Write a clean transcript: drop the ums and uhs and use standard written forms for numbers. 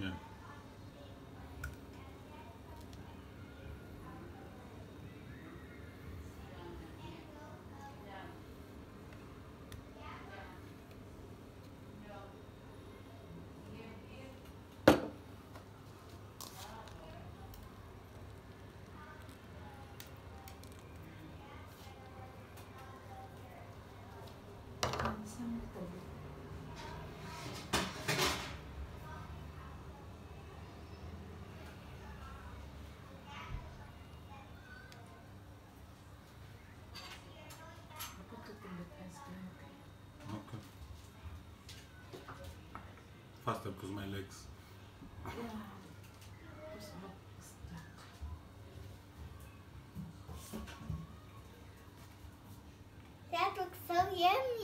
Yeah. Faster because my legs. Yeah. That looks so yummy.